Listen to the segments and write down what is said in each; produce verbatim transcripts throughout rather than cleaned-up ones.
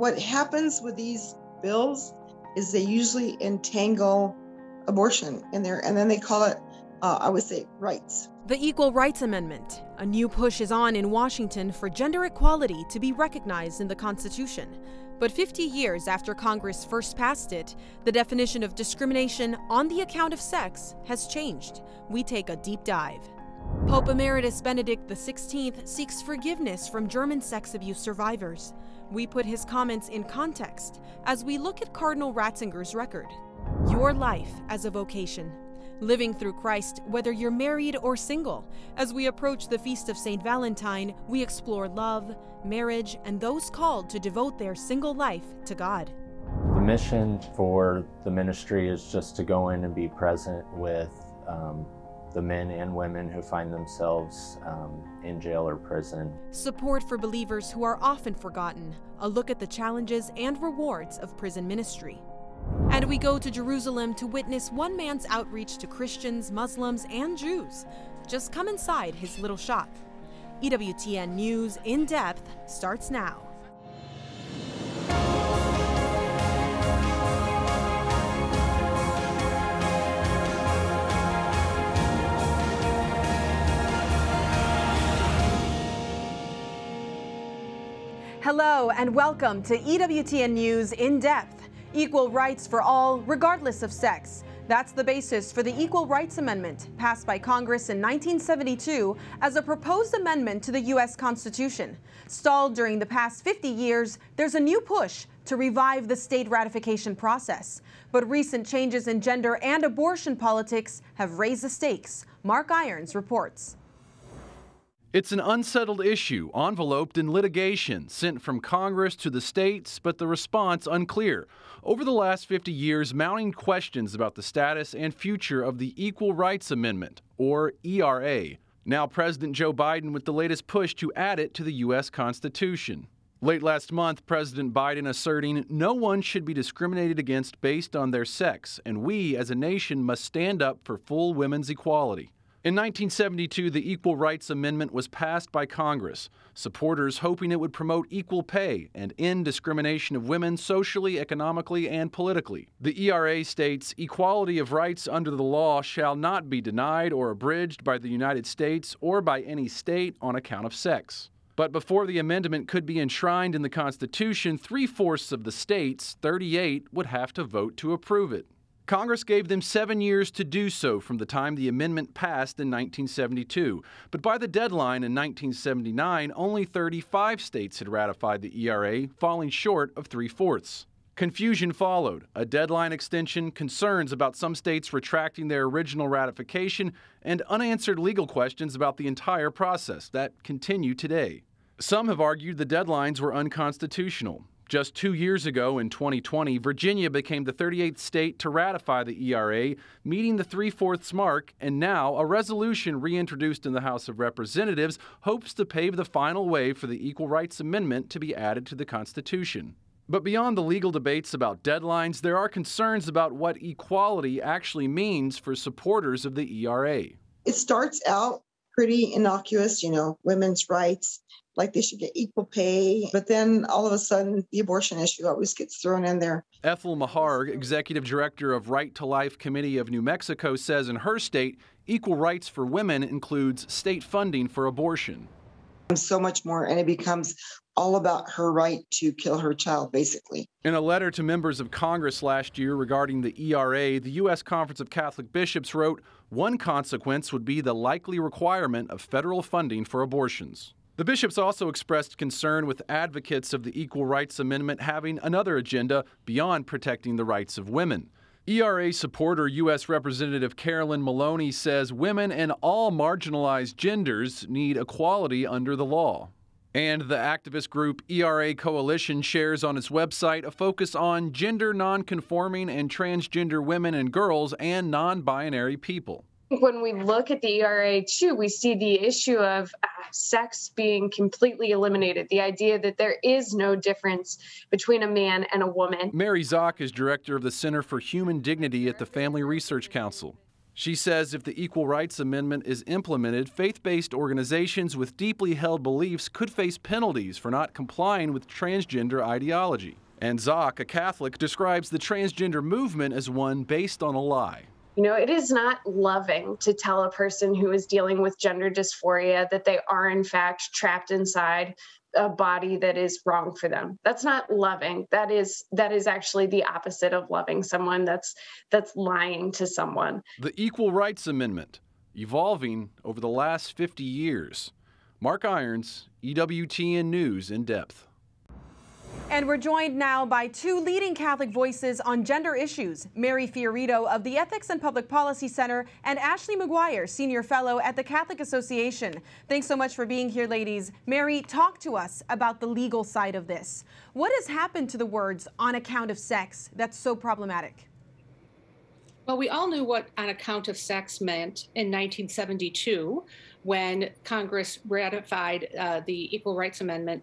what happens with these bills is they usually entangle abortion in there, and then they call it, uh, I would say, rights. The Equal Rights Amendment. A new push is on in Washington for gender equality to be recognized in the Constitution. But fifty years after Congress first passed it, the definition of discrimination on the account of sex has changed. We take a deep dive. Pope Emeritus Benedict the sixteenth seeks forgiveness from German sex abuse survivors. We put his comments in context as we look at Cardinal Ratzinger's record. Your life as a vocation. Living through Christ, whether you're married or single. As we approach the Feast of Saint Valentine, we explore love, marriage, and those called to devote their single life to God. The mission for the ministry is just to go in and be present with um, the men and women who find themselves um, in jail or prison. Support for believers who are often forgotten. A look at the challenges and rewards of prison ministry. And we go to Jerusalem to witness one man's outreach to Christians, Muslims, and Jews. Just come inside his little shop. E W T N News In Depth starts now. Hello and welcome to E W T N News In Depth. Equal rights for all, regardless of sex. That's the basis for the Equal Rights Amendment, passed by Congress in nineteen seventy-two as a proposed amendment to the U S Constitution. Stalled during the past fifty years, there's a new push to revive the state ratification process. But recent changes in gender and abortion politics have raised the stakes. Mark Irons reports. It's an unsettled issue, enveloped in litigation, sent from Congress to the states, but the response unclear. Over the last fifty years, mounting questions about the status and future of the Equal Rights Amendment, or E R A. Now President Joe Biden with the latest push to add it to the U S Constitution. Late last month, President Biden asserting no one should be discriminated against based on their sex, and we as a nation must stand up for full women's equality. In nineteen seventy-two, the Equal Rights Amendment was passed by Congress, supporters hoping it would promote equal pay and end discrimination of women socially, economically, and politically. The E R A states, "Equality of rights under the law shall not be denied or abridged by the United States or by any state on account of sex." But before the amendment could be enshrined in the Constitution, three-fourths of the states, thirty-eight, would have to vote to approve it. Congress gave them seven years to do so from the time the amendment passed in nineteen seventy-two, but by the deadline in nineteen seventy-nine, only thirty-five states had ratified the E R A, falling short of three-fourths. Confusion followed, a deadline extension, concerns about some states retracting their original ratification, and unanswered legal questions about the entire process that continue today. Some have argued the deadlines were unconstitutional. Just two years ago, in twenty twenty, Virginia became the thirty-eighth state to ratify the E R A, meeting the three-fourths mark, and now a resolution reintroduced in the House of Representatives hopes to pave the final way for the Equal Rights Amendment to be added to the Constitution. But beyond the legal debates about deadlines, there are concerns about what equality actually means for supporters of the E R A. It starts out pretty innocuous, you know, women's rights. Like they should get equal pay, but then all of a sudden the abortion issue always gets thrown in there. Ethel Maharg, executive director of Right to Life Committee of New Mexico, says in her state, equal rights for women includes state funding for abortion. So much more, and it becomes all about her right to kill her child, basically. In a letter to members of Congress last year regarding the E R A, the U S Conference of Catholic Bishops wrote, "One consequence would be the likely requirement of federal funding for abortions." The bishops also expressed concern with advocates of the Equal Rights Amendment having another agenda beyond protecting the rights of women. E R A supporter U S Representative Carolyn Maloney says women and all marginalized genders need equality under the law. And the activist group E R A Coalition shares on its website a focus on gender nonconforming and transgender women and girls and non-binary people. When we look at the E R A, too, we see the issue of uh, sex being completely eliminated, the idea that there is no difference between a man and a woman. Mary Zock is director of the Center for Human Dignity at the Family Research Council. She says if the Equal Rights Amendment is implemented, faith-based organizations with deeply held beliefs could face penalties for not complying with transgender ideology. And Zock, a Catholic, describes the transgender movement as one based on a lie. You know, it is not loving to tell a person who is dealing with gender dysphoria that they are, in fact, trapped inside a body that is wrong for them. That's not loving. That is that is actually the opposite of loving someone. That's that's lying to someone. The Equal Rights Amendment, evolving over the last fifty years. Mark Irons, E W T N News in depth. And we're joined now by two leading Catholic voices on gender issues, Mary Fiorito of the Ethics and Public Policy Center and Ashley McGuire, Senior Fellow at the Catholic Association. Thanks so much for being here, ladies. Mary, talk to us about the legal side of this. What has happened to the words "on account of sex" that's so problematic? Well, we all knew what "on account of sex" meant in nineteen seventy-two when Congress ratified uh, the Equal Rights Amendment.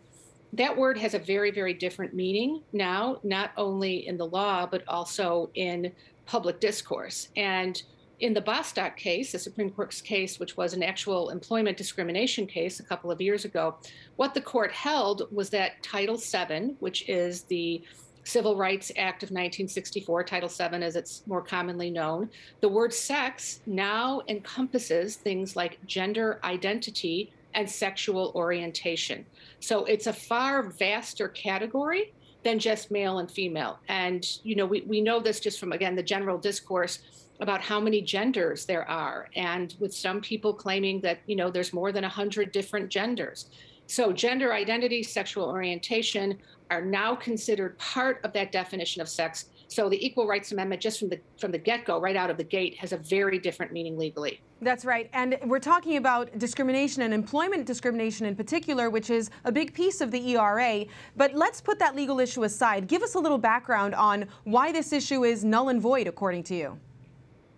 That word has a very, very different meaning now, not only in the law, but also in public discourse. And in the Bostock case, the Supreme Court's case, which was an actual employment discrimination case a couple of years ago, what the court held was that Title seven, which is the Civil Rights Act of nineteen sixty-four, Title seven as it's more commonly known, the word sex now encompasses things like gender identity and sexual orientation. So it's a far vaster category than just male and female. And, you know, we, we know this just from, again, the general discourse about how many genders there are. And with some people claiming that, you know, there's more than one hundred different genders. So gender identity, sexual orientation are now considered part of that definition of sex. So the Equal Rights Amendment, just from the from the get-go, right out of the gate, has a very different meaning legally. That's right. And we're talking about discrimination and employment discrimination in particular, which is a big piece of the E R A. But let's put that legal issue aside. Give us a little background on why this issue is null and void, according to you.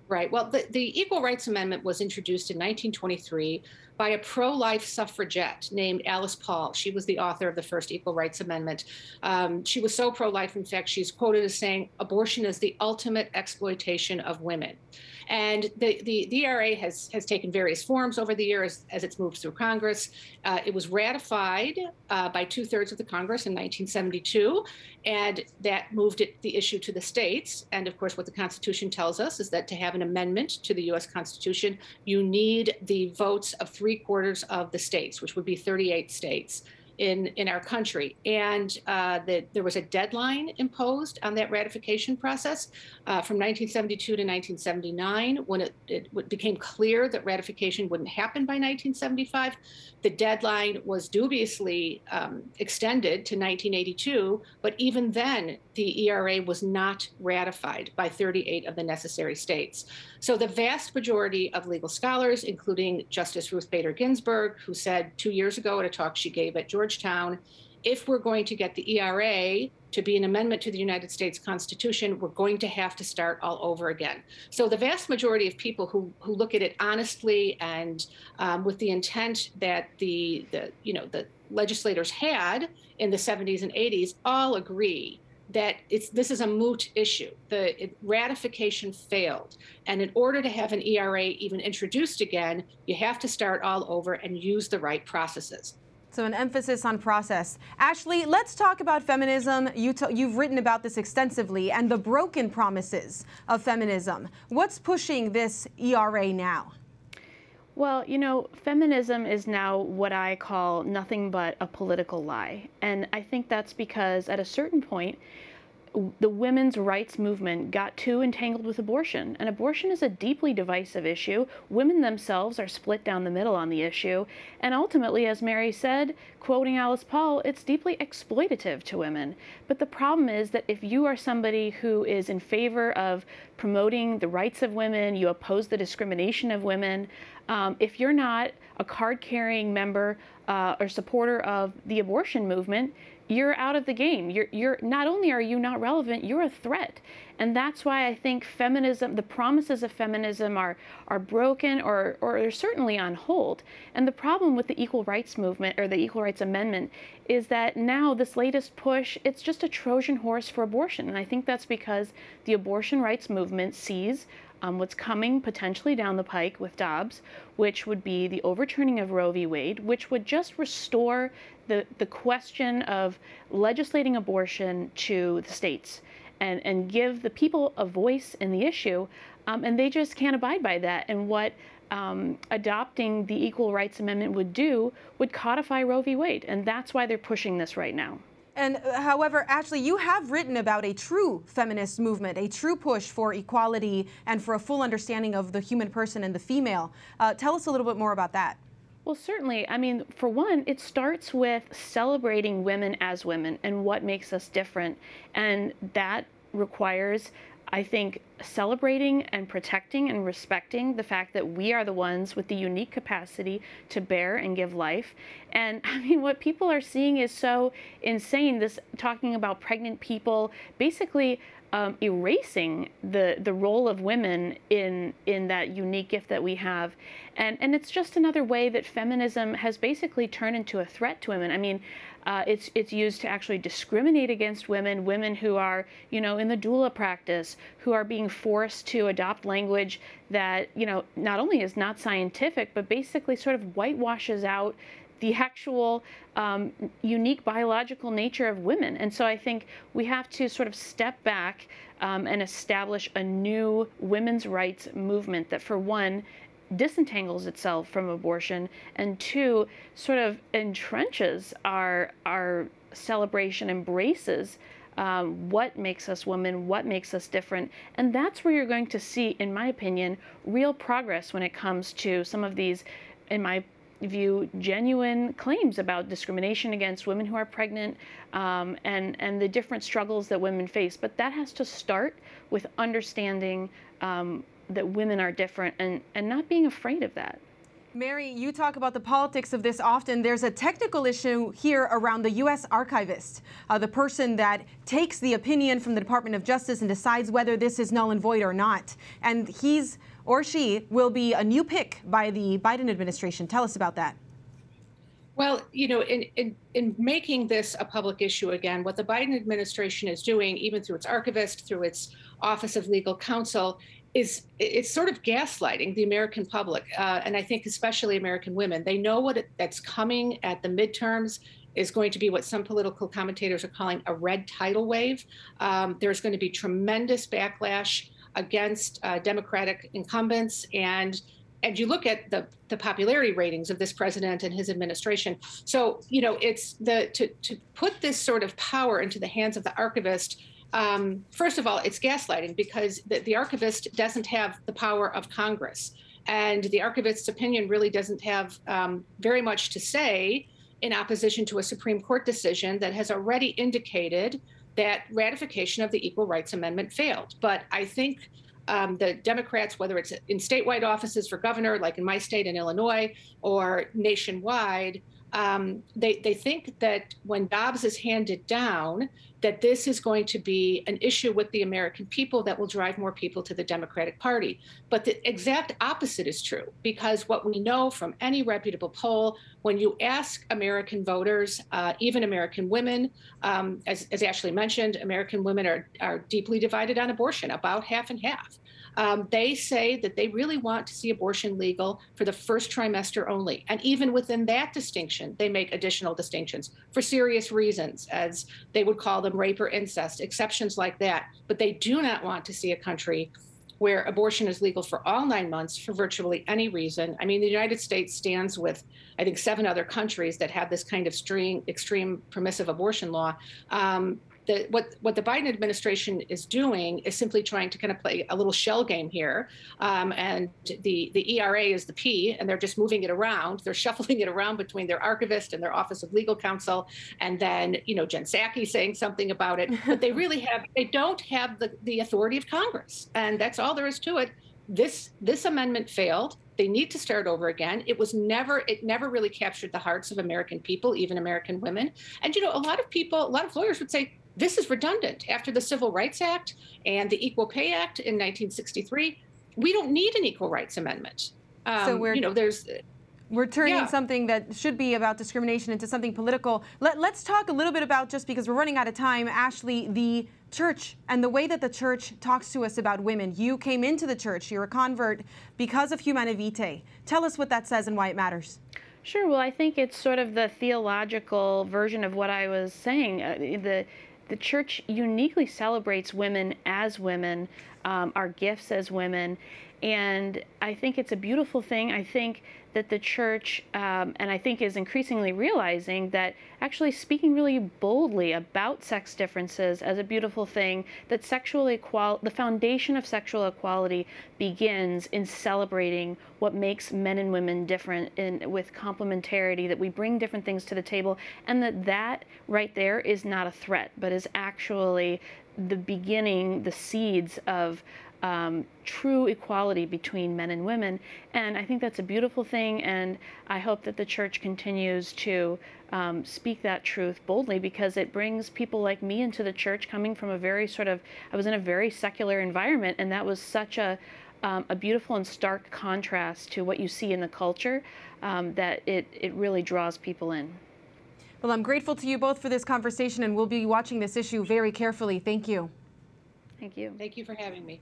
Right. Well, the, the Equal Rights Amendment was introduced in nineteen twenty-three by a pro-life suffragette named Alice Paul. She was the author of the first Equal Rights Amendment. Um, she was so pro-life, in fact, she's quoted as saying, "Abortion is the ultimate exploitation of women." And the, the, the E R A has, has taken various forms over the years as it's moved through Congress. Uh, it was ratified uh, by two-thirds of the Congress in nineteen seventy-two, and that moved it, the issue to the states. And, of course, what the Constitution tells us is that to have an amendment to the U S Constitution, you need the votes of three quarters of the states, which would be thirty-eight states in, in our country. And uh, the, there was a deadline imposed on that ratification process uh, from nineteen seventy-two to nineteen seventy-nine. When it, it became clear that ratification wouldn't happen by nineteen seventy-five, the deadline was dubiously um, extended to nineteen eighty-two. But even then, the E R A was not ratified by thirty-eight of the necessary states. So the vast majority of legal scholars, including Justice Ruth Bader Ginsburg, who said two years ago at a talk she gave at Georgetown, if we're going to get the E R A to be an amendment to the United States Constitution, we're going to have to start all over again. So the vast majority of people who, who look at it honestly and um, with the intent that the, the, you know, the legislators had in the seventies and eighties all agree that it's, this is a moot issue. The it, ratification failed. And in order to have an E R A even introduced again, you have to start all over and use the right processes. So an emphasis on process. Ashley, let's talk about feminism. You t you've written about this extensively and the broken promises of feminism. What's pushing this E R A now? Well, you know, feminism is now what I call nothing but a political lie. And I think that's because at a certain point, the women's rights movement got too entangled with abortion. And abortion is a deeply divisive issue. Women themselves are split down the middle on the issue. And ultimately, as Mary said, quoting Alice Paul, it's deeply exploitative to women. But the problem is that if you are somebody who is in favor of promoting the rights of women, you oppose the discrimination of women, um, if you're not a card-carrying member uh, or supporter of the abortion movement, you're out of the game. You're, you're, not only are you not relevant, you're a threat. And that's why I think feminism, the promises of feminism are, are broken or, or are certainly on hold. And the problem with the Equal Rights Movement or the Equal Rights Amendment is that now this latest push, it's just a Trojan horse for abortion. And I think that's because the abortion rights movement sees um, what's coming potentially down the pike with Dobbs, which would be the overturning of Roe v. Wade, which would just restore the, the question of legislating abortion to the states and, and give the people a voice in the issue. Um, and they just can't abide by that. And what Um, adopting the Equal Rights Amendment would do would codify Roe v. Wade, and that's why they're pushing this right now. And uh, however, Ashley, you have written about a true feminist movement, a true push for equality and for a full understanding of the human person and the female. Uh, tell us a little bit more about that. Well, certainly. I mean, for one, it starts with celebrating women as women and what makes us different, and that requires, I think, celebrating and protecting and respecting the fact that we are the ones with the unique capacity to bear and give life. And I mean, what people are seeing is so insane, this talking about pregnant people, basically um, erasing the, the role of women in, in that unique gift that we have. And, and it's just another way that feminism has basically turned into a threat to women. I mean, Uh, it's, it's used to actually discriminate against women, women who are, you know, in the doula practice, who are being forced to adopt language that, you know, not only is not scientific, but basically sort of whitewashes out the actual um, unique biological nature of women. And so I think we have to sort of step back um, and establish a new women's rights movement that, for one, disentangles itself from abortion, and two, sort of entrenches our our celebration, embraces um, what makes us women, what makes us different. And that's where you're going to see, in my opinion, real progress when it comes to some of these, in my view, genuine claims about discrimination against women who are pregnant um, and, and the different struggles that women face. But that has to start with understanding um, that women are different and, and not being afraid of that. Mary, you talk about the politics of this often. There's a technical issue here around the U S archivist, uh, the person that takes the opinion from the Department of Justice and decides whether this is null and void or not. And he's or she will be a new pick by the Biden administration. Tell us about that. Well, you know, in, in, in making this a public issue again, what the Biden administration is doing, even through its archivist, through its Office of Legal Counsel, is it's sort of gaslighting the American public, uh, and I think especially American women. They know what it, that's coming at the midterms is going to be what some political commentators are calling a red tidal wave. Um, there's going to be tremendous backlash against uh, Democratic incumbents, and and you look at the the popularity ratings of this president and his administration. So you know it's the to to put this sort of power into the hands of the archivist. Um, first of all, it's gaslighting because the, the archivist doesn't have the power of Congress, and the archivist's opinion really doesn't have um, very much to say in opposition to a Supreme Court decision that has already indicated that ratification of the Equal Rights Amendment failed. But I think um, the Democrats, whether it's in statewide offices for governor, like in my state in Illinois, or nationwide, Um, they, they think that when Dobbs is handed down, that this is going to be an issue with the American people that will drive more people to the Democratic Party. But the exact opposite is true, because what we know from any reputable poll, when you ask American voters, uh, even American women, um, as, as Ashley mentioned, American women are, are deeply divided on abortion, about half and half. Um, they say that they really want to see abortion legal for the first trimester only. And even within that distinction, they make additional distinctions for serious reasons, as they would call them rape or incest, exceptions like that. But they do not want to see a country where abortion is legal for all nine months for virtually any reason. I mean, the United States stands with, I think, seven other countries that have this kind of extreme, extreme permissive abortion law. Um, The, what, what the Biden administration is doing is simply trying to kind of play a little shell game here. Um, and the, the E R A is the P, and they're just moving it around. They're shuffling it around between their archivist and their Office of Legal Counsel, and then, you know, Jen Psaki saying something about it. But they really have, they don't have the, the authority of Congress. And that's all there is to it. This, this amendment failed. They need to start over again. It was never, it never really captured the hearts of American people, even American women. And, you know, a lot of people, a lot of lawyers would say, this is redundant. After the Civil Rights Act and the Equal Pay Act in nineteen sixty-three, we don't need an Equal Rights Amendment. Um, so we're, you know, there's, we're turning yeah. something that should be about discrimination into something political. Let, let's talk a little bit about, just because we're running out of time, Ashley, the Church and the way that the church talks to us about women. You came into the church, you're a convert because of Humanae Vitae. Tell us what that says and why it matters. Sure. Well, I think it's sort of the theological version of what I was saying. Uh, the the church uniquely celebrates women as women, um, our gifts as women, and I think it's a beautiful thing. I think that the church, um, and I think is increasingly realizing that actually speaking really boldly about sex differences as a beautiful thing, that sexual equal, the foundation of sexual equality begins in celebrating what makes men and women different, in, with complementarity, that we bring different things to the table, and that that right there is not a threat, but is actually the beginning, the seeds of Um, true equality between men and women. And I think that's a beautiful thing, and I hope that the church continues to um, speak that truth boldly, because it brings people like me into the church, coming from a very sort of, I was in a very secular environment, and that was such a Um, a beautiful and stark contrast to what you see in the culture, um, that it, it really draws people in. Well, I'm grateful to you both for this conversation, and we'll be watching this issue very carefully. Thank you. Thank you. Thank you for having me.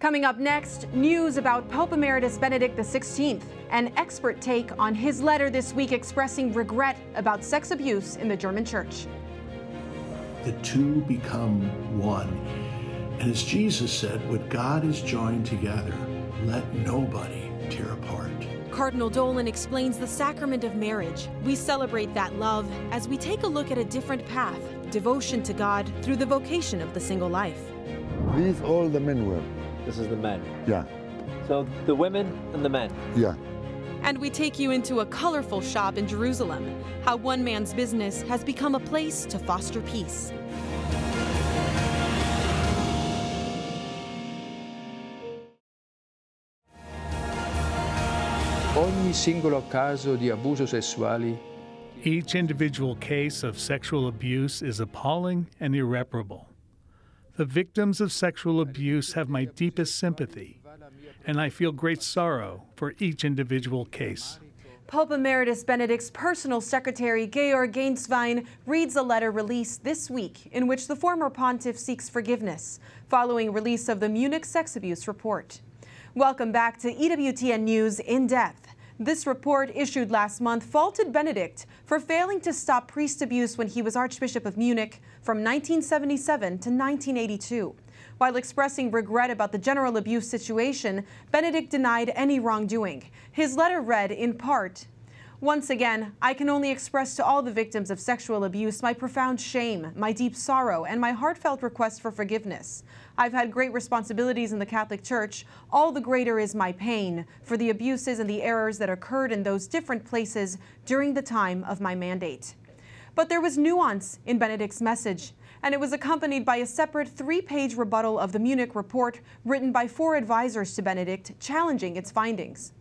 Coming up next, news about Pope Emeritus Benedict the sixteenth, an expert take on his letter this week expressing regret about sex abuse in the German church. The two become one. And as Jesus said, what God has joined together, let nobody tear apart. Cardinal Dolan explains the sacrament of marriage. We celebrate that love as we take a look at a different path, devotion to God through the vocation of the single life. These all the men were. This is the men. Yeah. So the women and the men. Yeah. And we take you into a colorful shop in Jerusalem, how one man's business has become a place to foster peace. Each individual case of sexual abuse is appalling and irreparable. The victims of sexual abuse have my deepest sympathy, and I feel great sorrow for each individual case. Pope Emeritus Benedict's personal secretary, Georg Gänswein, reads a letter released this week in which the former pontiff seeks forgiveness following release of the Munich sex abuse report. Welcome back to E W T N News In Depth. This report, issued last month, faulted Benedict for failing to stop priest abuse when he was Archbishop of Munich from nineteen seventy-seven to nineteen eighty-two. While expressing regret about the general abuse situation, Benedict denied any wrongdoing. His letter read, in part, "Once again, I can only express to all the victims of sexual abuse my profound shame, my deep sorrow, and my heartfelt request for forgiveness. I've had great responsibilities in the Catholic Church. All the greater is my pain for the abuses and the errors that occurred in those different places during the time of my mandate." But there was nuance in Benedict's message, and it was accompanied by a separate three-page rebuttal of the Munich report written by four advisors to Benedict, challenging its findings.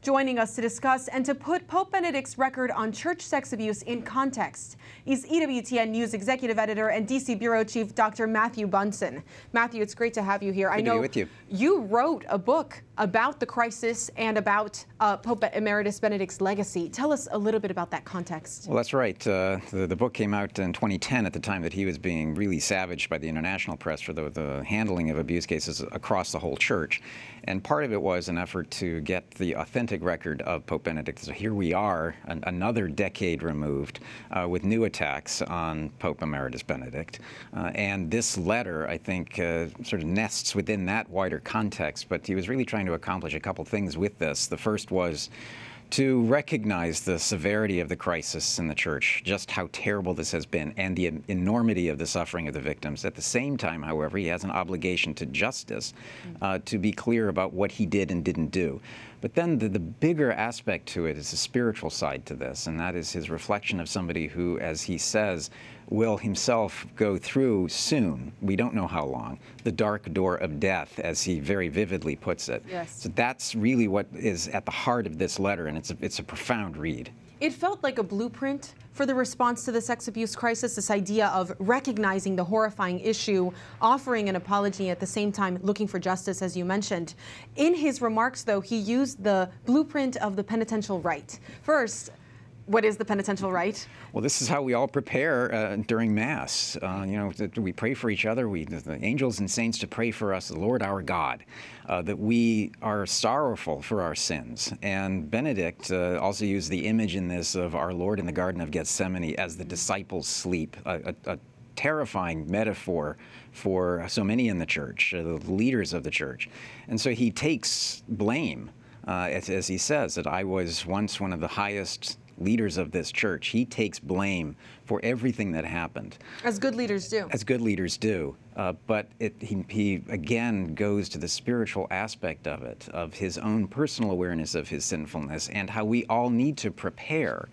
Joining us to discuss and to put Pope Benedict's record on church sex abuse in context is E W T N News Executive Editor and D C Bureau Chief Doctor Matthew Bunsen. Matthew, it's great to have you here. Good I know to be with you. You wrote a book about the crisis and about uh, Pope Emeritus Benedict's legacy. Tell us a little bit about that context. Well, that's right. Uh, the, the book came out in twenty ten, at the time that he was being really savaged by the international press for the, the handling of abuse cases across the whole church. And part of it was an effort to get the authentic record of Pope Benedict. So here we are, an, another decade removed, uh, with new attacks on Pope Emeritus Benedict. Uh, and this letter, I think, uh, sort of nests within that wider context, but he was really trying to accomplish a couple things with this. The first was to recognize the severity of the crisis in the church, just how terrible this has been, and the enormity of the suffering of the victims. At the same time, however, he has an obligation to justice, uh, to be clear about what he did and didn't do. But then the, the bigger aspect to it is the spiritual side to this, and that is his reflection of somebody who, as he says, will himself go through soon, we don't know how long, the dark door of death, as he very vividly puts it. Yes. So that's really what is at the heart of this letter, and it's a, it's a profound read. It felt like a blueprint for the response to the sex abuse crisis, this idea of recognizing the horrifying issue, offering an apology, at the same time looking for justice, as you mentioned. In his remarks, though, he used the blueprint of the penitential rite. First, What is the penitential rite? Well, this is how we all prepare uh, during Mass. Uh, you know, that we pray for each other. We, the angels and saints, to pray for us, the Lord our God, uh, that we are sorrowful for our sins. And Benedict uh, also used the image in this of our Lord in the Garden of Gethsemane as the disciples sleep, a, a, a terrifying metaphor for so many in the church, uh, the leaders of the church. And so he takes blame, uh, as, as he says, that I was once one of the highest leaders of this church. He takes blame for everything that happened. As good leaders do. As good leaders do. Uh, but it, he, he, again, goes to the spiritual aspect of it, of his own personal awareness of his sinfulness, and how we all need to prepare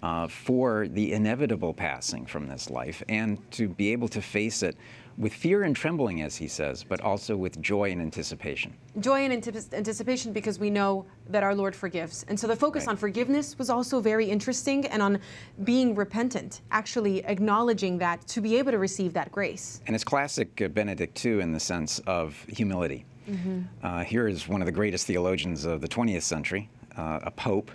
uh, for the inevitable passing from this life, and to be able to face it with fear and trembling, as he says, but also with joy and anticipation. Joy and anticipation, because we know that our Lord forgives. And so the focus right. on forgiveness was also very interesting, and on being repentant, actually acknowledging that to be able to receive that grace. And it's classic uh, Benedict, too, in the sense of humility. Mm-hmm. uh, here is one of the greatest theologians of the twentieth century, uh, a pope,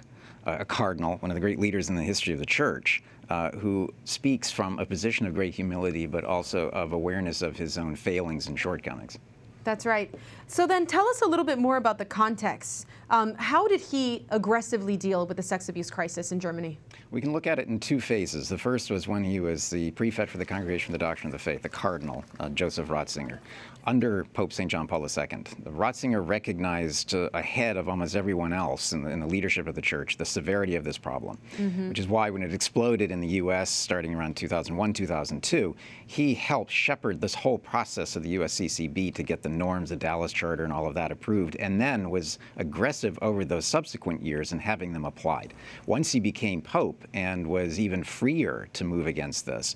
uh, a cardinal, one of the great leaders in the history of the church, Uh, who speaks from a position of great humility, but also of awareness of his own failings and shortcomings. That's right. So then tell us a little bit more about the context. Um, how did he aggressively deal with the sex abuse crisis in Germany? We can look at it in two phases. The first was when he was the prefect for the Congregation for the Doctrine of the Faith, the Cardinal, uh, Joseph Ratzinger, under Pope Saint John Paul the Second. Ratzinger recognized uh, ahead of almost everyone else in the, in the leadership of the Church the severity of this problem, mm-hmm. which is why when it exploded in the U S starting around two thousand one, two thousand two, he helped shepherd this whole process of the U S C C B to get the norms, the Dallas Charter, and all of that approved, and then was aggressive over those subsequent years in having them applied. Once he became Pope and was even freer to move against this,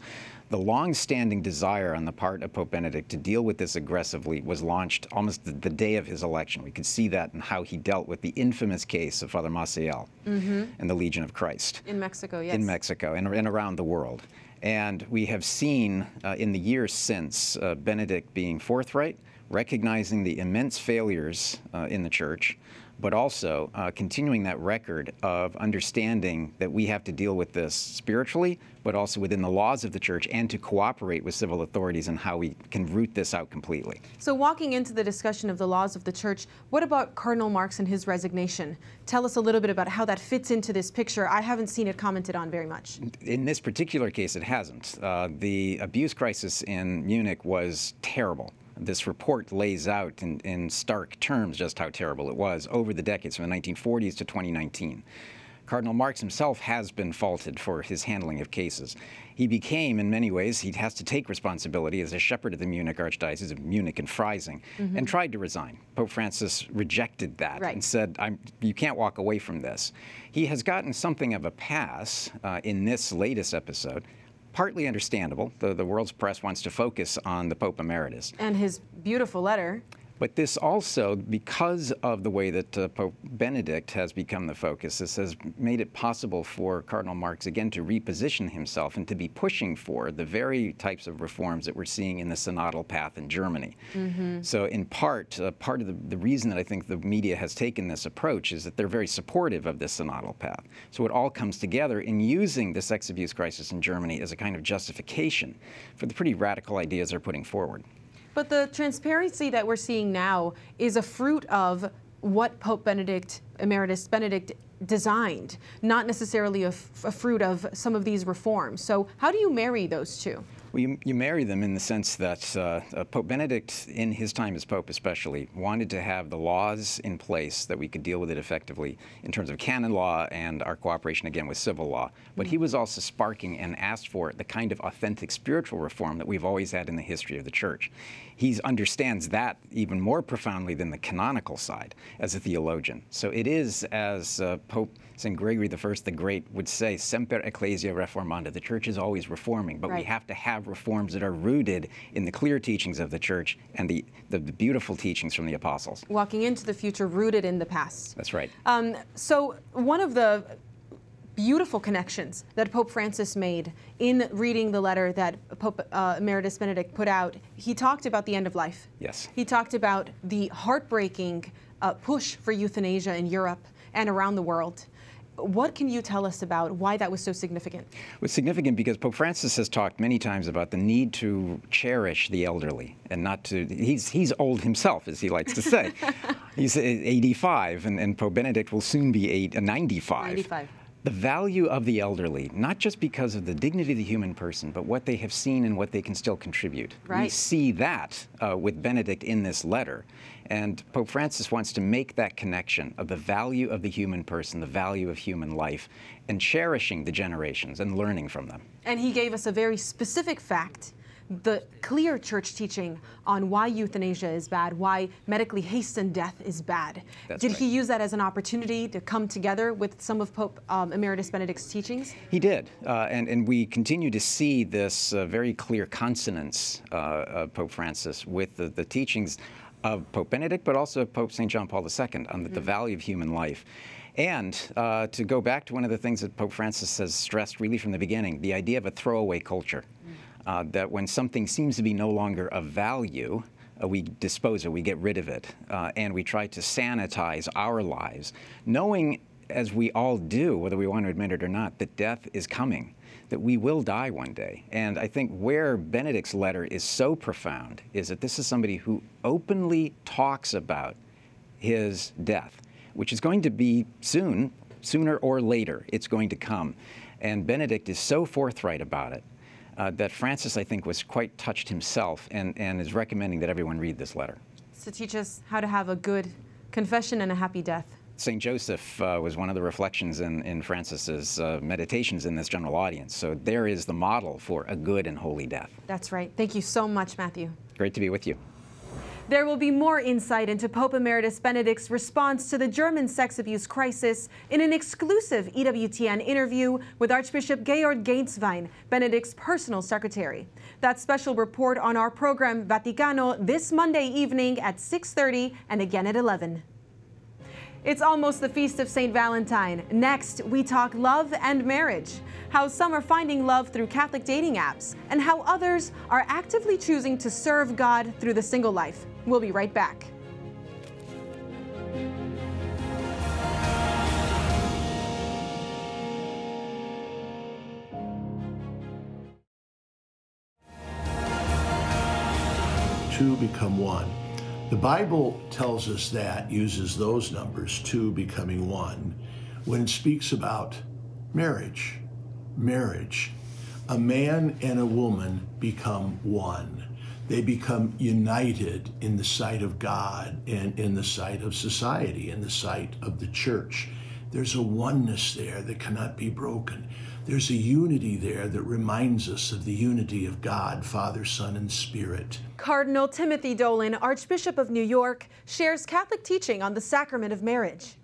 the long-standing desire on the part of Pope Benedict to deal with this aggressively was launched almost the, the day of his election. We could see that in how he dealt with the infamous case of Father Maciel mm-hmm. and the Legion of Christ. In Mexico, yes. In Mexico and, and around the world. And we have seen uh, in the years since uh, Benedict being forthright, recognizing the immense failures uh, in the Church, but also uh, continuing that record of understanding that we have to deal with this spiritually, but also within the laws of the Church, and to cooperate with civil authorities in how we can root this out completely. So walking into the discussion of the laws of the Church, what about Cardinal Marx and his resignation? Tell us a little bit about how that fits into this picture. I haven't seen it commented on very much. In this particular case, it hasn't. Uh, the abuse crisis in Munich was terrible. This report lays out in, in stark terms just how terrible it was over the decades from the nineteen forties to twenty nineteen. Cardinal Marx himself has been faulted for his handling of cases. He became, in many ways, he has to take responsibility as a shepherd of the Munich Archdiocese of Munich and Freising, mm-hmm. and tried to resign. Pope Francis rejected that right. and said, I'm, you can't walk away from this. He has gotten something of a pass uh, in this latest episode. Partly understandable. The, the world's press wants to focus on the Pope Emeritus. And his beautiful letter. But this also, because of the way that uh, Pope Benedict has become the focus, this has made it possible for Cardinal Marx, again, to reposition himself and to be pushing for the very types of reforms that we're seeing in the synodal path in Germany. Mm-hmm. So in part, uh, part of the, the reason that I think the media has taken this approach is that they're very supportive of this synodal path. So it all comes together in using the sex abuse crisis in Germany as a kind of justification for the pretty radical ideas they're putting forward. But the transparency that we're seeing now is a fruit of what Pope Benedict, Emeritus Benedict, designed, not necessarily a, f a fruit of some of these reforms. So how do you marry those two? Well, you, you marry them in the sense that uh, Pope Benedict, in his time as Pope especially, wanted to have the laws in place that we could deal with it effectively in terms of canon law and our cooperation, again, with civil law. But mm-hmm. he was also sparking and asked for the kind of authentic spiritual reform that we've always had in the history of the Church. He understands that even more profoundly than the canonical side as a theologian. So it is, as uh, Pope Saint Gregory the First the Great would say, semper ecclesia reformanda. The Church is always reforming, but right. we have to have reforms that are rooted in the clear teachings of the Church and the, the, the beautiful teachings from the apostles. Walking into the future rooted in the past. That's right. Um, so one of the beautiful connections that Pope Francis made in reading the letter that Pope uh, Emeritus Benedict put out, he talked about the end of life. Yes. He talked about the heartbreaking uh, push for euthanasia in Europe and around the world. What can you tell us about why that was so significant? It was significant because Pope Francis has talked many times about the need to cherish the elderly and not to, he's, he's old himself, as he likes to say. He's eighty-five, and, and Pope Benedict will soon be eight, uh, ninety-five. ninety-five. The value of the elderly, not just because of the dignity of the human person, but what they have seen and what they can still contribute. Right. We see that uh, with Benedict in this letter. And Pope Francis wants to make that connection of the value of the human person, the value of human life, and cherishing the generations and learning from them. And he gave us a very specific fact, the clear church teaching on why euthanasia is bad, why medically hastened death is bad. That's did right. he use that as an opportunity to come together with some of Pope um, Emeritus Benedict's teachings? He did, uh, and, and we continue to see this uh, very clear consonance uh, of Pope Francis with the, the teachings of Pope Benedict, but also Pope Saint John Paul the Second on mm-hmm. the, the value of human life. And uh, to go back to one of the things that Pope Francis has stressed really from the beginning, the idea of a throwaway culture. Uh, that when something seems to be no longer of value, uh, we dispose of it, we get rid of it, uh, and we try to sanitize our lives, knowing, as we all do, whether we want to admit it or not, that death is coming, that we will die one day. And I think where Benedict's letter is so profound is that this is somebody who openly talks about his death, which is going to be soon, sooner or later, it's going to come. And Benedict is so forthright about it. Uh, that Francis, I think, was quite touched himself and, and is recommending that everyone read this letter. So teach us how to have a good confession and a happy death. Saint Joseph uh, was one of the reflections in, in Francis's uh, meditations in this general audience. So there is the model for a good and holy death. That's right. Thank you so much, Matthew. Great to be with you. There will be more insight into Pope Emeritus Benedict's response to the German sex abuse crisis in an exclusive E W T N interview with Archbishop Georg Gänswein, Benedict's personal secretary. That special report on our program Vaticano this Monday evening at six thirty and again at eleven. It's almost the Feast of Saint Valentine. Next, we talk love and marriage, how some are finding love through Catholic dating apps, and how others are actively choosing to serve God through the single life. We'll be right back. Two become one. The Bible tells us that, uses those numbers, two becoming one, when it speaks about marriage. Marriage. A man and a woman become one. They become united in the sight of God and in the sight of society, in the sight of the church. There's a oneness there that cannot be broken. There's a unity there that reminds us of the unity of God, Father, Son, and Spirit. Cardinal Timothy Dolan, Archbishop of New York, shares Catholic teaching on the sacrament of marriage.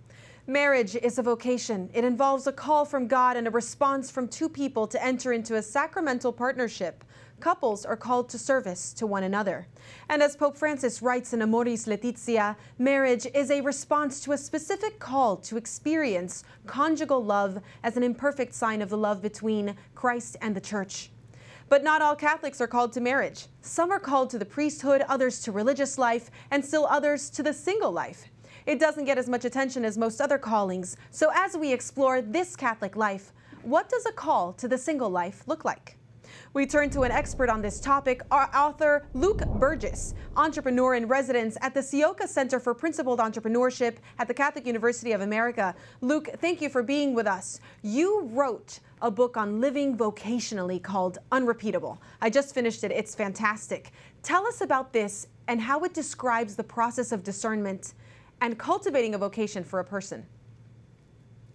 Marriage is a vocation. It involves a call from God and a response from two people to enter into a sacramental partnership. Couples are called to service to one another. And as Pope Francis writes in Amoris Laetitia, marriage is a response to a specific call to experience conjugal love as an imperfect sign of the love between Christ and the Church. But not all Catholics are called to marriage. Some are called to the priesthood, others to religious life, and still others to the single life. It doesn't get as much attention as most other callings. So as we explore this Catholic life, what does a call to the single life look like? We turn to an expert on this topic, our author Luke Burgess, entrepreneur in residence at the Sioka Center for Principled Entrepreneurship at the Catholic University of America. Luke, thank you for being with us. You wrote a book on living vocationally called Unrepeatable. I just finished it. It's fantastic. Tell us about this and how it describes the process of discernment and cultivating a vocation for a person.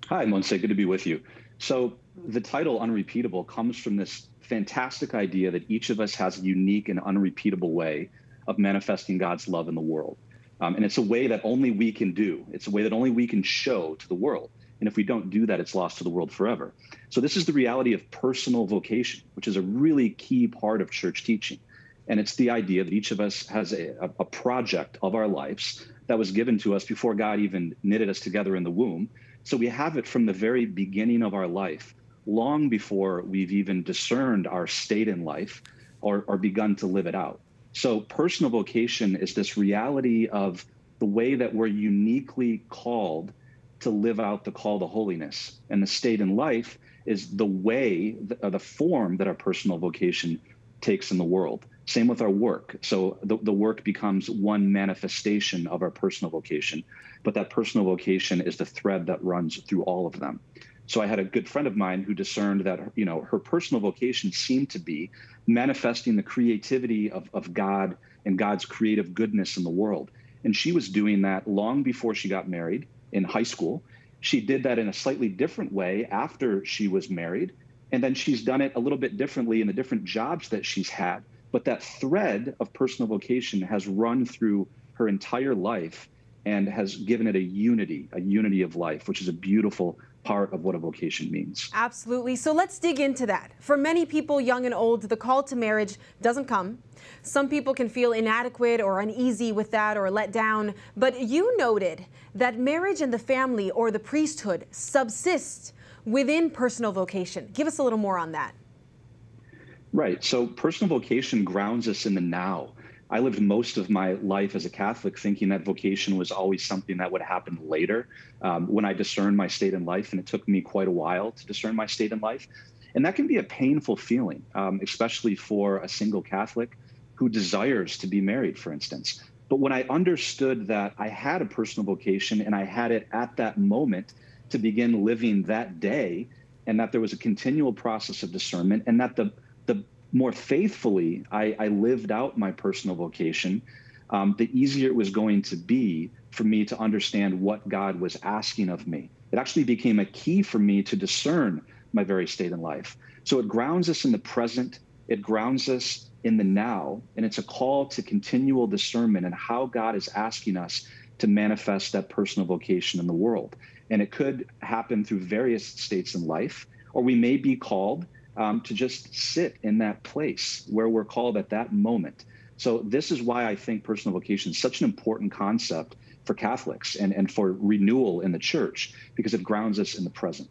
Hi, Monse, good to be with you. So the title Unrepeatable comes from this fantastic idea that each of us has a unique and unrepeatable way of manifesting God's love in the world. Um, and it's a way that only we can do. It's a way that only we can show to the world. And if we don't do that, it's lost to the world forever. So this is the reality of personal vocation, which is a really key part of church teaching. And it's the idea that each of us has a, a project of our lives that was given to us before God even knitted us together in the womb. So we have it from the very beginning of our life, long before we've even discerned our state in life or, or begun to live it out. So personal vocation is this reality of the way that we're uniquely called to live out the call to holiness. And the state in life is the way, the, the form that our personal vocation takes in the world. Same with our work. So the, the work becomes one manifestation of our personal vocation, but that personal vocation is the thread that runs through all of them. So I had a good friend of mine who discerned that, you know, her personal vocation seemed to be manifesting the creativity of, of God and God's creative goodness in the world. And she was doing that long before she got married in high school. She did that in a slightly different way after she was married. And then she's done it a little bit differently in the different jobs that she's had. But that thread of personal vocation has run through her entire life and has given it a unity, a unity of life, which is a beautiful part of what a vocation means. Absolutely. So let's dig into that. For many people, young and old, the call to marriage doesn't come. Some people can feel inadequate or uneasy with that or let down. But you noted that marriage and the family or the priesthood subsist within personal vocation. Give us a little more on that. Right. So personal vocation grounds us in the now. I lived most of my life as a Catholic thinking that vocation was always something that would happen later, um, when I discerned my state in life, and it took me quite a while to discern my state in life. And that can be a painful feeling, um, especially for a single Catholic who desires to be married, for instance. But when I understood that I had a personal vocation and I had it at that moment to begin living that day, and that there was a continual process of discernment, and that the the more faithfully I, I lived out my personal vocation, um, the easier it was going to be for me to understand what God was asking of me. It actually became a key for me to discern my very state in life. So it grounds us in the present, it grounds us in the now, and it's a call to continual discernment and how God is asking us to manifest that personal vocation in the world. And it could happen through various states in life, or we may be called Um, to just sit in that place where we're called at that moment. So this is why I think personal vocation is such an important concept for Catholics and, and for renewal in the church, because it grounds us in the present.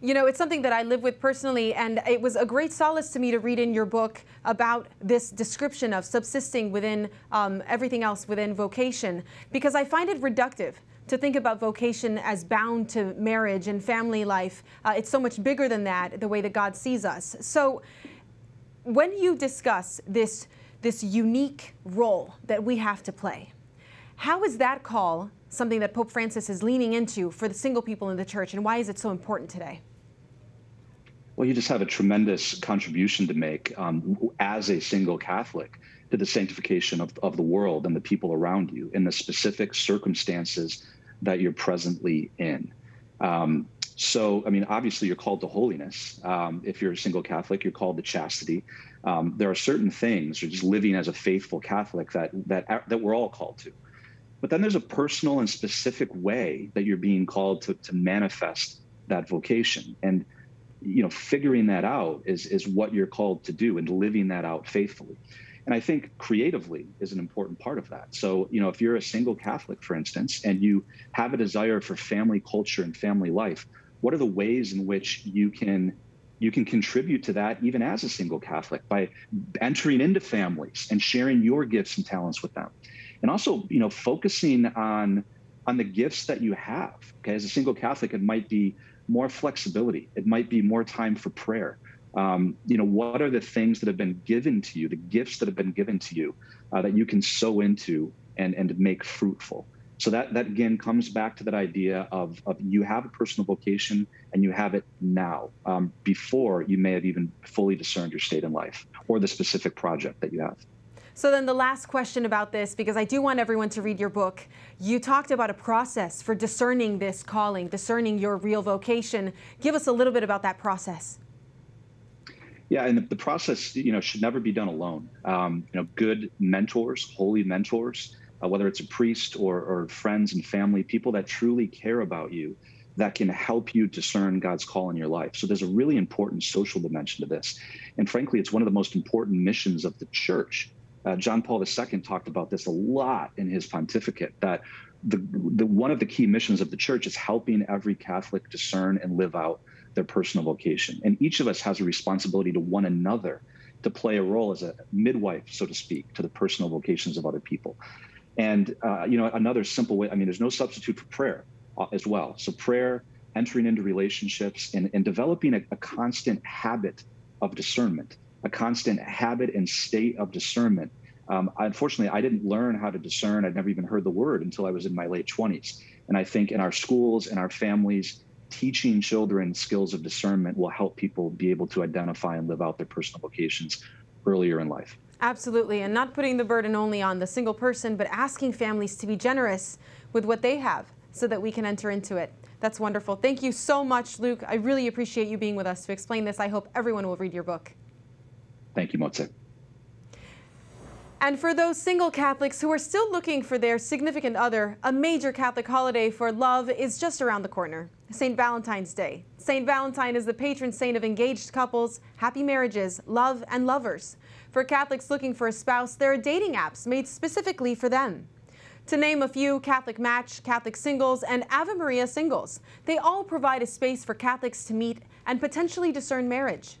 You know, it's something that I live with personally, and it was a great solace to me to read in your book about this description of subsisting within um, everything else within vocation, because I find it reductive to think about vocation as bound to marriage and family life. Uh, it's so much bigger than that, the way that God sees us. So when you discuss this, this unique role that we have to play, how is that call something that Pope Francis is leaning into for the single people in the church, and why is it so important today? Well, you just have a tremendous contribution to make um, as a single Catholic to the sanctification of, of the world and the people around you in the specific circumstances that you're presently in. Um, so, I mean, obviously you're called to holiness. Um, if you're a single Catholic, you're called to chastity. Um, there are certain things, or just living as a faithful Catholic, that, that, that we're all called to. But then there's a personal and specific way that you're being called to, to manifest that vocation. And, you know, figuring that out is, is what you're called to do, and living that out faithfully. And I think creatively is an important part of that. So, you know, if you're a single Catholic, for instance, and you have a desire for family culture and family life, what are the ways in which you can you can contribute to that even as a single Catholic by entering into families and sharing your gifts and talents with them? And also, you know, focusing on on the gifts that you have. Okay, as a single Catholic, it might be more flexibility. It might be more time for prayer. Um, you know, what are the things that have been given to you, the gifts that have been given to you uh, that you can sow into and, and make fruitful? So that, that again, comes back to that idea of, of you have a personal vocation and you have it now, um, before you may have even fully discerned your state in life or the specific project that you have. So then the last question about this, because I do want everyone to read your book. You talked about a process for discerning this calling, discerning your real vocation. Give us a little bit about that process. Yeah, and the process, you know, should never be done alone. Um, you know, good mentors, holy mentors, uh, whether it's a priest or, or friends and family, people that truly care about you, that can help you discern God's call in your life. So there's a really important social dimension to this. And frankly, it's one of the most important missions of the church. Uh, John Paul the Second talked about this a lot in his pontificate, that the, the one of the key missions of the church is helping every Catholic discern and live out their personal vocation. And each of us has a responsibility to one another to play a role as a midwife, so to speak, to the personal vocations of other people. And, uh, you know, another simple way, I mean, there's no substitute for prayer. uh, as well. So prayer, entering into relationships, and, and developing a, a constant habit of discernment, a constant habit and state of discernment. Um, unfortunately, I didn't learn how to discern. I'd never even heard the word until I was in my late twenties. And I think in our schools and our families, teaching children skills of discernment will help people be able to identify and live out their personal vocations earlier in life. Absolutely, and not putting the burden only on the single person, but asking families to be generous with what they have so that we can enter into it. That's wonderful. Thank you so much, Luke. I really appreciate you being with us to explain this. I hope everyone will read your book. Thank you, Motze. And for those single Catholics who are still looking for their significant other, a major Catholic holiday for love is just around the corner, Saint Valentine's Day. Saint Valentine is the patron saint of engaged couples, happy marriages, love, and lovers. For Catholics looking for a spouse, there are dating apps made specifically for them. To name a few, Catholic Match, Catholic Singles, and Ave Maria Singles. They all provide a space for Catholics to meet and potentially discern marriage.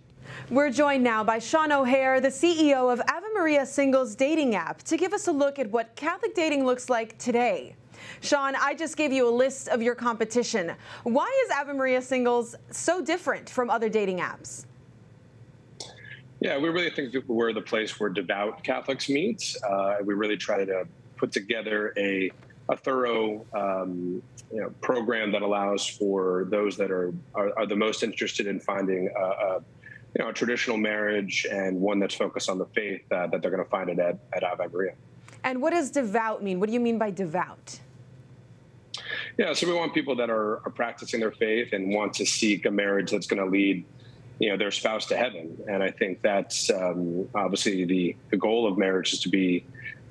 We're joined now by Sean O'Hare, the C E O of Ave Maria Singles dating app, to give us a look at what Catholic dating looks like today. Sean, I just gave you a list of your competition. Why is Ave Maria Singles so different from other dating apps? Yeah, we really think that we're the place where devout Catholics meet. Uh, we really try to put together a, a thorough um, you know, program that allows for those that are, are, are the most interested in finding a, a you know, a traditional marriage and one that's focused on the faith uh, that they're going to find it at, at Ave Maria. And what does devout mean? What do you mean by devout? Yeah, so we want people that are, are practicing their faith and want to seek a marriage that's going to lead, you know, their spouse to heaven. And I think that's um, obviously the, the goal of marriage is to be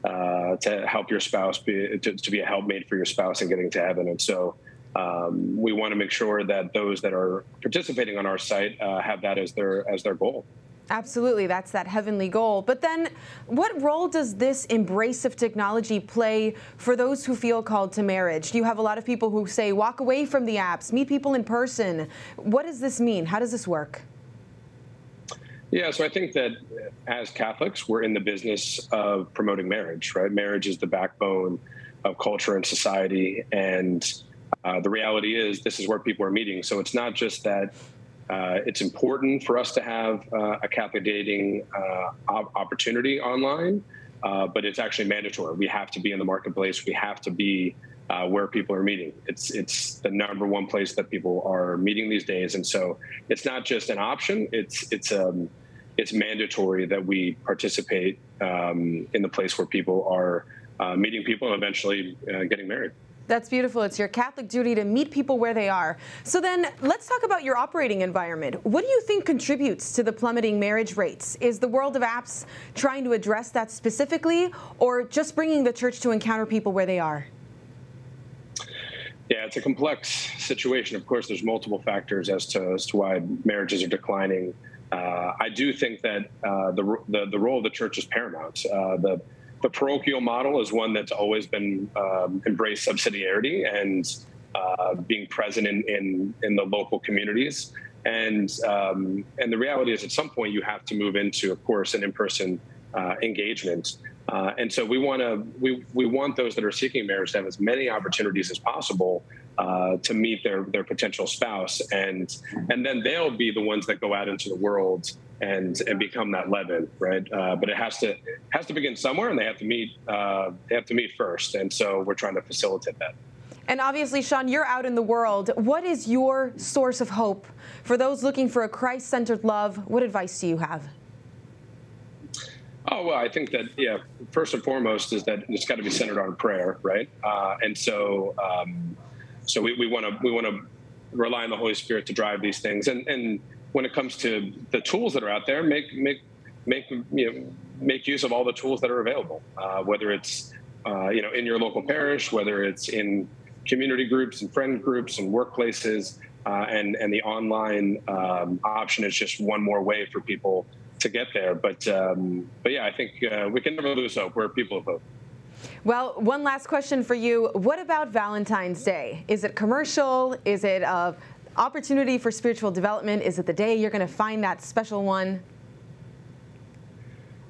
uh, to help your spouse, be, to, to be a helpmate for your spouse in getting to heaven. And so Um, we want to make sure that those that are participating on our site uh, have that as their as their goal. Absolutely, that's that heavenly goal. But then what role does this embrace of technology play for those who feel called to marriage? Do you have a lot of people who say, walk away from the apps, meet people in person? What does this mean? How does this work? Yeah, so I think that as Catholics, we're in the business of promoting marriage, right? Marriage is the backbone of culture and society, and Uh, the reality is this is where people are meeting. So it's not just that uh, it's important for us to have uh, a Catholic dating uh, op opportunity online, uh, but it's actually mandatory. We have to be in the marketplace. We have to be uh, where people are meeting. It's, it's the number one place that people are meeting these days. And so it's not just an option. It's, it's, um, it's mandatory that we participate um, in the place where people are uh, meeting people and eventually uh, getting married. That's beautiful. It's your Catholic duty to meet people where they are. So then let's talk about your operating environment. What do you think contributes to the plummeting marriage rates? Is the world of apps trying to address that specifically, or just bringing the church to encounter people where they are? Yeah, it's a complex situation. Of course, there's multiple factors as to, as to why marriages are declining. Uh, I do think that uh, the, the, the role of the church is paramount. Uh, the The parochial model is one that's always been um, embraced subsidiarity and uh, being present in, in, in the local communities. And, um, and the reality is at some point you have to move into, of course, an in-person uh, engagement. Uh, and so we want to we, we want those that are seeking marriage to have as many opportunities as possible uh, to meet their, their potential spouse. And, and then they'll be the ones that go out into the world and, and become that leaven, right? Uh, but it has to has to begin somewhere, and they have to meet uh, they have to meet first, and so we're trying to facilitate that. And obviously, Sean, you're out in the world. What is your source of hope for those looking for a Christ-centered love? What advice do you have? Oh, well, I think that, yeah, first and foremost is that it's got to be centered on prayer, right? Uh, and so um, so we want to we want to rely on the Holy Spirit to drive these things, and and. When it comes to the tools that are out there, make make make you know, make use of all the tools that are available. Uh, whether it's uh, you know in your local parish, whether it's in community groups and friend groups and workplaces, uh, and and the online um, option is just one more way for people to get there. But um, but yeah, I think uh, we can never lose hope. We're people of hope. Well, one last question for you. What about Valentine's Day? Is it commercial? Is it uh, opportunity for spiritual development? Is it the day you're going to find that special one?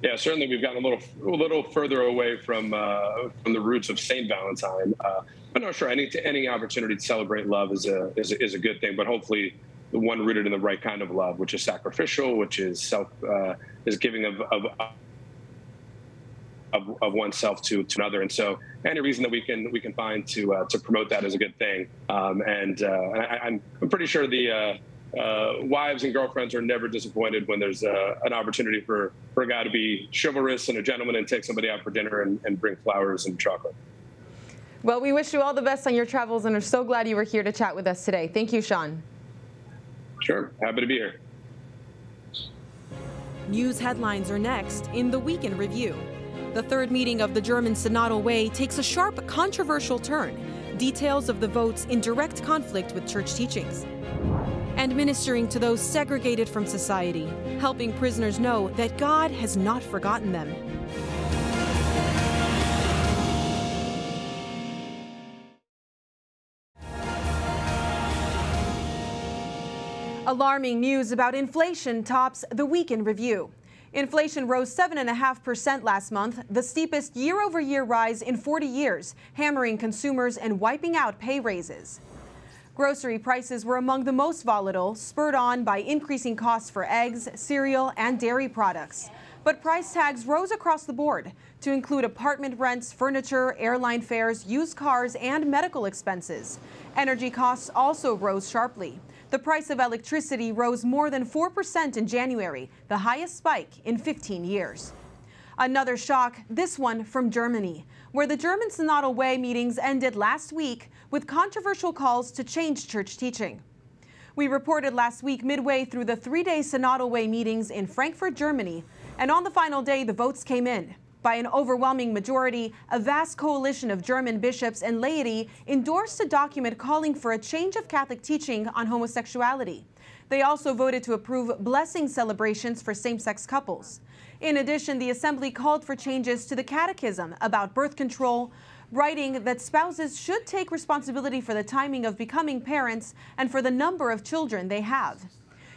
Yeah, certainly we've gotten a little a little further away from uh, from the roots of Saint Valentine. Uh, I'm not sure any any opportunity to celebrate love is a, is a is a good thing, but hopefully the one rooted in the right kind of love, which is sacrificial, which is self uh, is giving of of of, of oneself to, to another. And so any reason that we can we can find to uh, to promote that is a good thing. Um, and uh, I, I'm I'm pretty sure the uh, Uh, wives and girlfriends are never disappointed when there's uh, an opportunity for, for a guy to be chivalrous and a gentleman and take somebody out for dinner and, and bring flowers and chocolate. Well, we wish you all the best on your travels and are so glad you were here to chat with us today. Thank you, Sean. Sure. Happy to be here. News headlines are next in the Week in Review. The third meeting of the German Synodal Way takes a sharp, controversial turn. Details of the votes in direct conflict with church teachings. And ministering to those segregated from society, helping prisoners know that God has not forgotten them. Alarming news about inflation tops the Week in Review. Inflation rose seven point five percent last month, the steepest year-over-year rise in forty years, hammering consumers and wiping out pay raises. Grocery prices were among the most volatile, spurred on by increasing costs for eggs, cereal, and dairy products. But price tags rose across the board to include apartment rents, furniture, airline fares, used cars, and medical expenses. Energy costs also rose sharply. The price of electricity rose more than four percent in January, the highest spike in fifteen years. Another shock, this one from Germany, where the German Synodal Way meetings ended last week with controversial calls to change church teaching. We reported last week midway through the three-day Synodal Way meetings in Frankfurt, Germany, and on the final day, the votes came in. By an overwhelming majority, a vast coalition of German bishops and laity endorsed a document calling for a change of Catholic teaching on homosexuality. They also voted to approve blessing celebrations for same-sex couples. In addition, the assembly called for changes to the catechism about birth control, writing that spouses should take responsibility for the timing of becoming parents and for the number of children they have.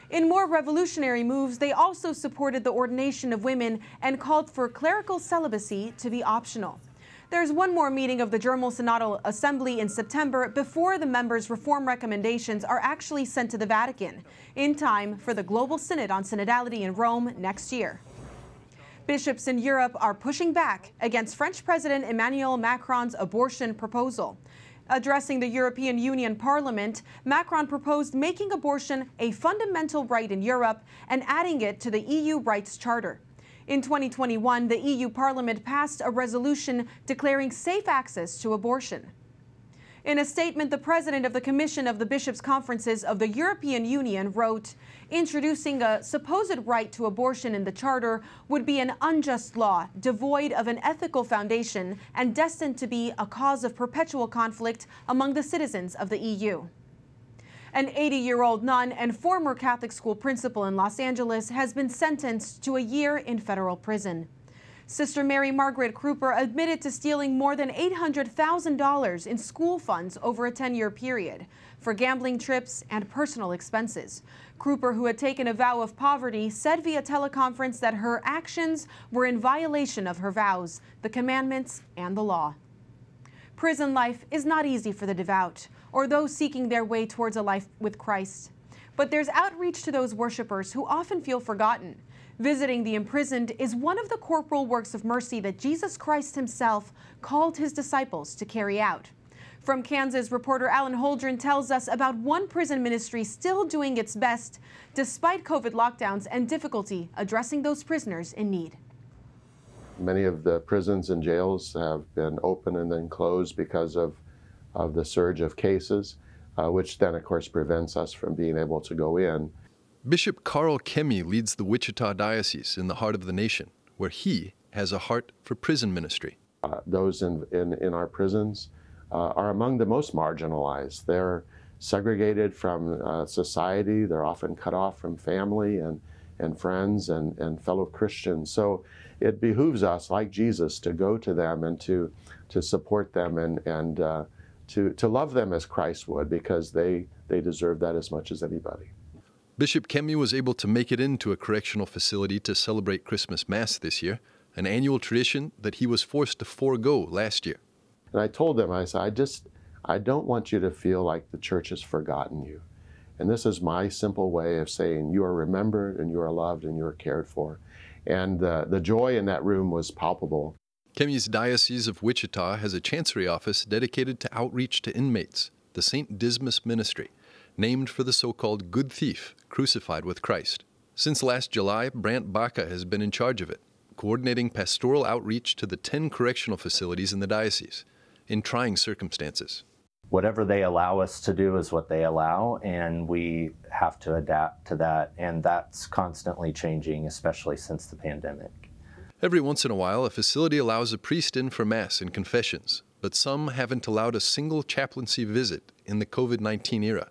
In more revolutionary moves, they also supported the ordination of women and called for clerical celibacy to be optional. There's one more meeting of the German Synodal Assembly in September before the members' reform recommendations are actually sent to the Vatican, in time for the Global Synod on Synodality in Rome next year. Bishops in Europe are pushing back against French President Emmanuel Macron's abortion proposal. Addressing the European Union Parliament, Macron proposed making abortion a fundamental right in Europe and adding it to the E U Rights Charter. In twenty twenty-one, the E U Parliament passed a resolution declaring safe access to abortion. In a statement, the president of the Commission of the Bishops' Conferences of the European Union wrote, "Introducing a supposed right to abortion in the Charter would be an unjust law, devoid of an ethical foundation and destined to be a cause of perpetual conflict among the citizens of the E U." An eighty-year-old nun and former Catholic school principal in Los Angeles has been sentenced to a year in federal prison. Sister Mary Margaret Kruper admitted to stealing more than eight hundred thousand dollars in school funds over a ten-year period for gambling trips and personal expenses. Kruper, who had taken a vow of poverty, said via teleconference that her actions were in violation of her vows, the commandments, and the law. Prison life is not easy for the devout or those seeking their way towards a life with Christ. But there's outreach to those worshipers who often feel forgotten. Visiting the imprisoned is one of the corporal works of mercy that Jesus Christ himself called his disciples to carry out. From Kansas, reporter Alan Holdren tells us about one prison ministry still doing its best despite COVID lockdowns and difficulty addressing those prisoners in need. Many of the prisons and jails have been open and then closed because of, of the surge of cases, uh, which then, of course, prevents us from being able to go in. Bishop Carl Kemme leads the Wichita Diocese in the heart of the nation, where he has a heart for prison ministry. Uh, those in, in, in our prisons uh, are among the most marginalized. They're segregated from uh, society. They're often cut off from family and, and friends and, and fellow Christians. So it behooves us, like Jesus, to go to them and to, to support them and, and uh, to, to love them as Christ would, because they, they deserve that as much as anybody. Bishop Kemme was able to make it into a correctional facility to celebrate Christmas Mass this year, an annual tradition that he was forced to forego last year. And I told them, I said, I just, I don't want you to feel like the church has forgotten you. And this is my simple way of saying you are remembered and you are loved and you are cared for. And uh, the joy in that room was palpable. Kemi's Diocese of Wichita has a chancery office dedicated to outreach to inmates, the Saint Dismas Ministry, named for the so-called good thief crucified with Christ. Since last July, Brant Bača has been in charge of it, coordinating pastoral outreach to the ten correctional facilities in the diocese in trying circumstances. Whatever they allow us to do is what they allow, and we have to adapt to that, and that's constantly changing, especially since the pandemic. Every once in a while, a facility allows a priest in for Mass and confessions, but some haven't allowed a single chaplaincy visit in the COVID nineteen era.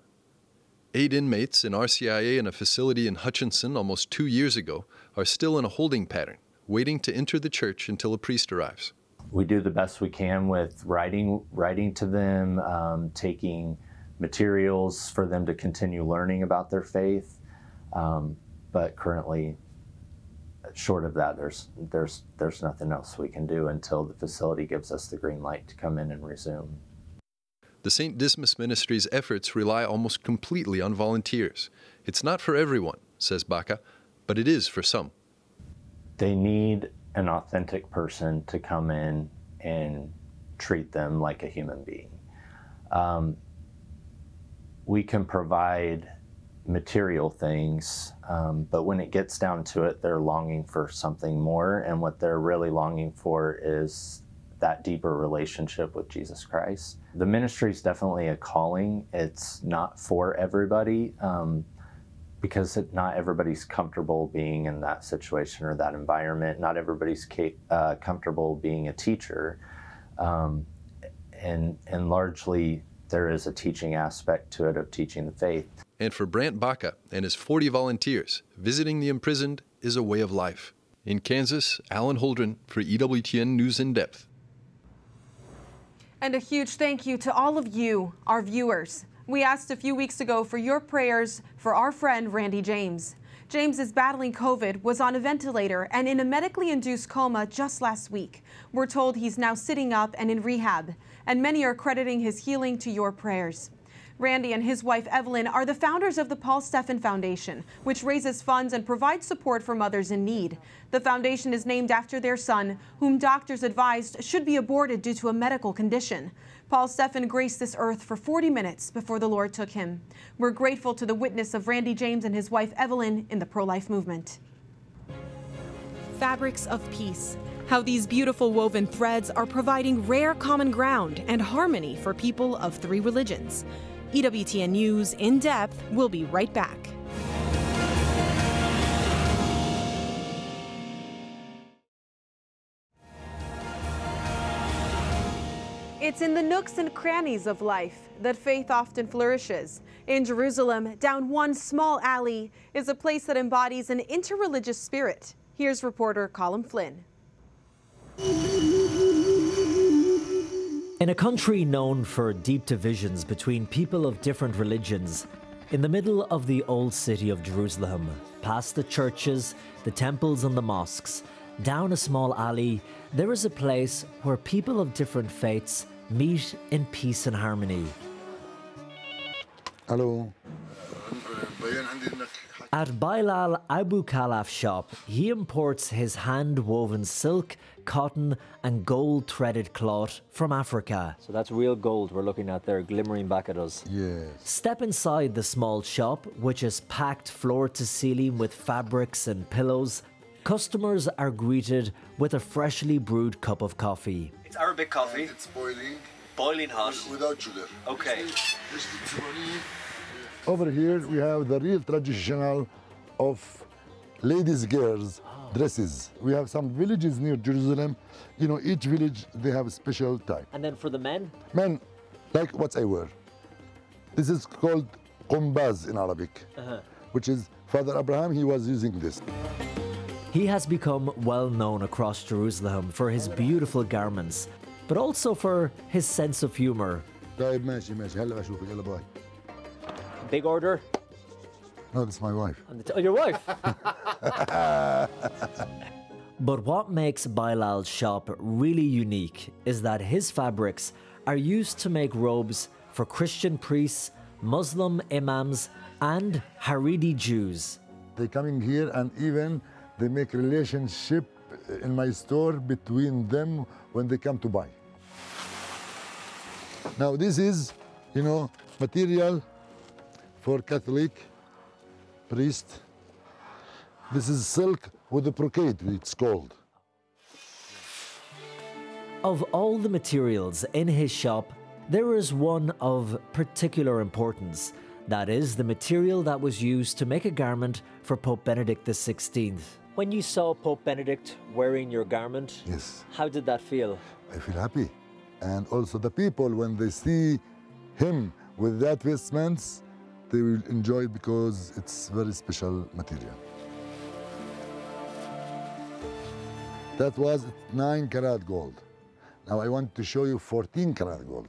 Eight inmates in R C I A in a facility in Hutchinson almost two years ago are still in a holding pattern, waiting to enter the church until a priest arrives. We do the best we can with writing, writing to them, um, taking materials for them to continue learning about their faith. Um, but currently, short of that, there's, there's, there's nothing else we can do until the facility gives us the green light to come in and resume. The Saint Dismas Ministry's efforts rely almost completely on volunteers. It's not for everyone, says Bača, but it is for some. They need an authentic person to come in and treat them like a human being. Um, we can provide material things, um, but when it gets down to it, they're longing for something more, and what they're really longing for is that deeper relationship with Jesus Christ. The ministry is definitely a calling. It's not for everybody, um, because it, not everybody's comfortable being in that situation or that environment. Not everybody's cap uh, comfortable being a teacher. Um, and, and largely, there is a teaching aspect to it, of teaching the faith. And for Brant Bača and his forty volunteers, visiting the imprisoned is a way of life. In Kansas, Alan Holdren for E W T N News In Depth. And a huge thank you to all of you, our viewers. We asked a few weeks ago for your prayers for our friend Randy James. James is battling COVID, was on a ventilator, and in a medically induced coma just last week. We're told he's now sitting up and in rehab, and many are crediting his healing to your prayers. Randy and his wife Evelyn are the founders of the Paul Stephan Foundation, which raises funds and provides support for mothers in need. The foundation is named after their son, whom doctors advised should be aborted due to a medical condition. Paul Stephan graced this earth for forty minutes before the Lord took him. We're grateful to the witness of Randy James and his wife Evelyn in the pro-life movement. Fabrics of peace. How these beautiful woven threads are providing rare common ground and harmony for people of three religions. E W T N News In Depth will be right back. It's in the nooks and crannies of life that faith often flourishes. In Jerusalem, down one small alley is a place that embodies an interreligious spirit. Here's reporter Colm Flynn. In a country known for deep divisions between people of different religions, in the middle of the old city of Jerusalem, past the churches, the temples and the mosques, down a small alley, there is a place where people of different faiths meet in peace and harmony. Hello. At Bilal Abu Khalaf's shop, he imports his hand-woven silk, cotton and gold-threaded cloth from Africa. So that's real gold we're looking at there, glimmering back at us. Yes. Step inside the small shop, which is packed floor to ceiling with fabrics and pillows. Customers are greeted with a freshly brewed cup of coffee. It's Arabic coffee. And it's boiling. Boiling hot. Without sugar. Okay. Over here we have the real traditional of ladies, girls, dresses. We have some villages near Jerusalem. You know, each village, they have a special type. And then for the men? Men, like what I wear. This is called qumbaz in Arabic, uh-huh. which is Father Abraham, he was using this. He has become well known across Jerusalem for his beautiful garments, but also for his sense of humor. Big order? No, that's my wife. Oh, your wife? But what makes Bilal's shop really unique is that his fabrics are used to make robes for Christian priests, Muslim imams, and Haredi Jews. They coming here and even they make relationship in my store between them when they come to buy. Now this is, you know, material for Catholic priest. This is silk with a brocade, it's called. Of all the materials in his shop, there is one of particular importance. That is the material that was used to make a garment for Pope Benedict the sixteenth. When you saw Pope Benedict wearing your garment, yes, how did that feel? I feel happy. And also the people, when they see him with that vestments, they will enjoy it because it's very special material. That was nine karat gold. Now I want to show you fourteen karat gold.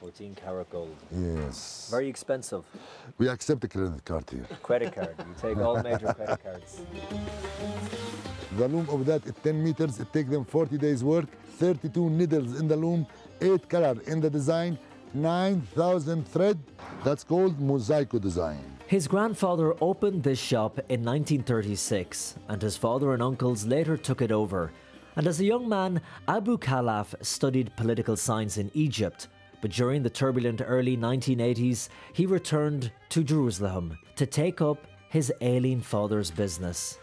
fourteen karat gold. Yes. Very expensive. We accept a credit card here. Credit card. You take all major credit cards. The loom of that is ten meters. It takes them forty days work. thirty-two needles in the loom. eight karat in the design. nine thousand thread. That's called mosaico design. His grandfather opened this shop in nineteen thirty-six, and his father and uncles later took it over. And as a young man, Abu Khalaf studied political science in Egypt. But during the turbulent early nineteen eighties, he returned to Jerusalem to take up his ailing father's business.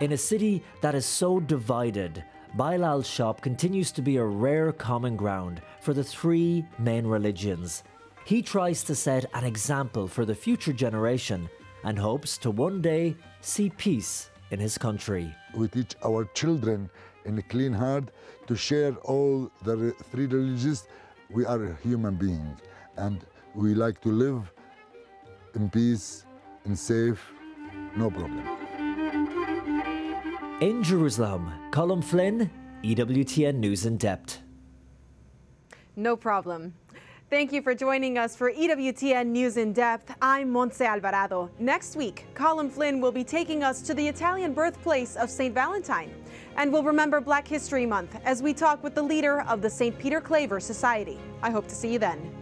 In a city that is so divided, Bilal's shop continues to be a rare common ground for the three main religions. He tries to set an example for the future generation and hopes to one day see peace in his country. We teach our children in a clean heart, to share all the three religions. We are human beings, and we like to live in peace and safe, no problem. In Jerusalem, Colm Flynn, E W T N News in Depth. No problem. Thank you for joining us for E W T N News in Depth. I'm Montse Alvarado. Next week, Colm Flynn will be taking us to the Italian birthplace of Saint Valentine. And we'll remember Black History Month as we talk with the leader of the Saint Peter Claver Society. I hope to see you then.